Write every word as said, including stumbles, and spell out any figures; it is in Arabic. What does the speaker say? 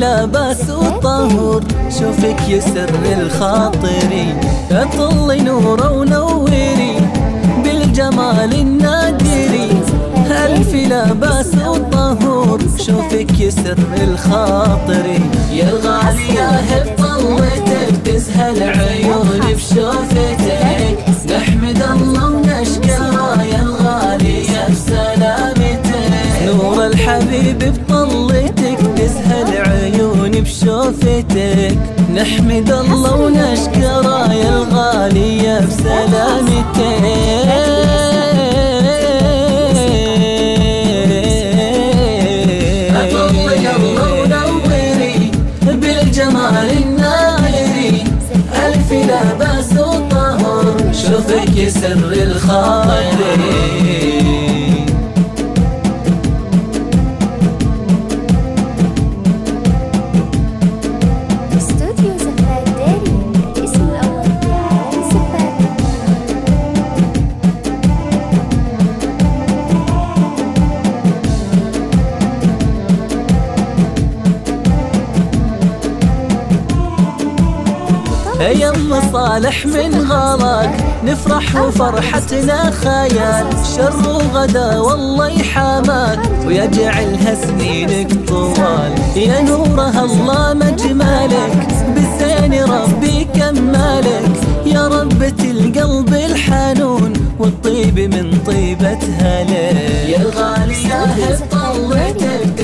لاباس وطهور، شوفك يسر الخاطري، اطلي نوره ونوري بالجمال النادري. ألف لاباس وطهور، شوفك يسر الخاطري، يا الغالي يا هب طلتك تسهل عيوني بشوفتك، نحمد الله ونشكره يا الغالي يا بسلامتك، نور الحبيب بطلتك تسهل عيوني بشوفتك، نحمد الله ونشكره يا الغالي يا بسلامتك. لاباس وطهور، شوفك يسر الخاطري، استوديو زفاف داري الاسم الاول علي زفاف. يا صالح من غلاك نفرح وفرحتنا خيال، شر وغدا والله يحاماك ويجعلها سنينك طوال، يا نورها الله مجمالك بالزين ربي كمالك، يا ربة القلب الحنون والطيب من طيبتها لك، يا الغالي يا هب طلتك